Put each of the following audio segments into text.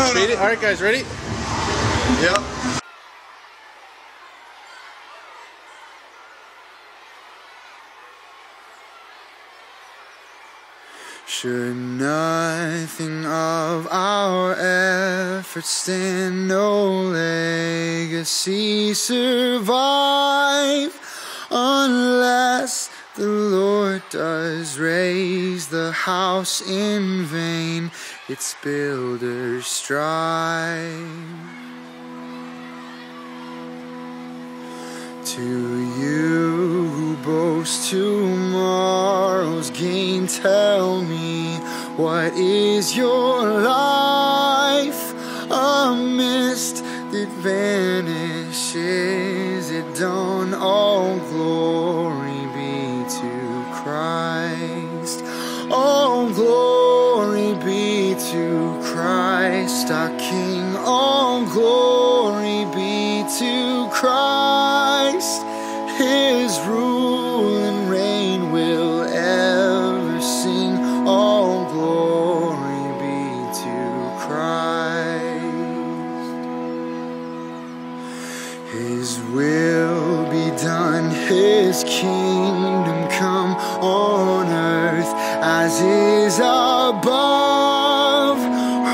No. All right, guys, ready? Yep. Should nothing of our efforts stand, no legacy survive, unless the Lord does raise the house in vain, its builders strive. To you who boast tomorrow's gain, tell me, what is your life? A mist that vanishes at dawn. All glory be to Christ. All glory be to Christ, our King. All glory be to Christ. His rule and reign will ever sing. All glory be to Christ. His will be done, His kingdom come on earth as is above,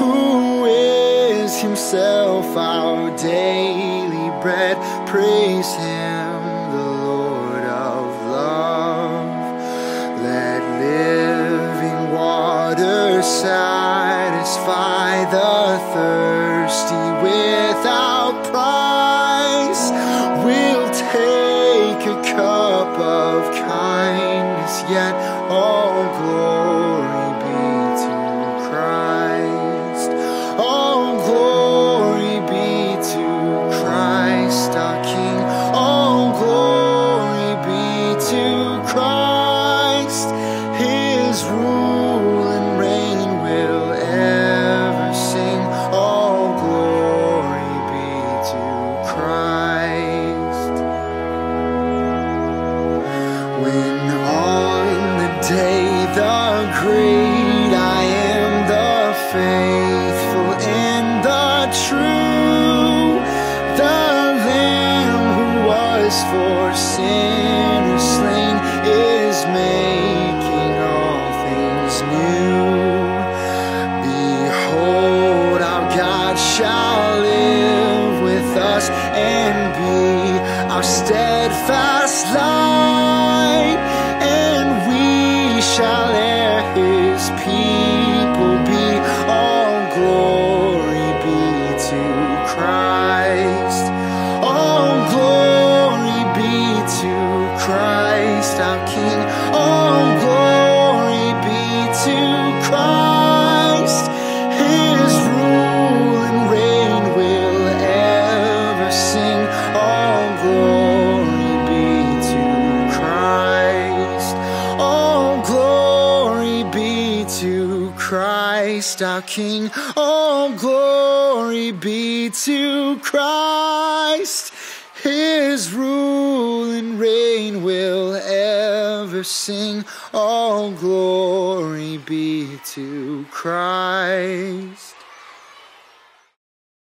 who is Himself our daily bread. Praise Him, satisfy the thirsty without price. We'll take a cup of kindness, yet all glory be to Christ. All glory be to Christ, our King. All glory be to Christ, His rule. Great I am, the faithful and the true, the Lamb who was for sinners slain is making all things new. Behold, our God shall live with us and be our steadfast light, and we shall live. His people be. All glory be to Christ. All glory be to Christ, our King. All glory be to Christ. His rule and reign will ever sing. All glory be to Christ. All glory be to Christ, our King. All glory be to Christ. His rule and reign will ever sing. All glory be to Christ.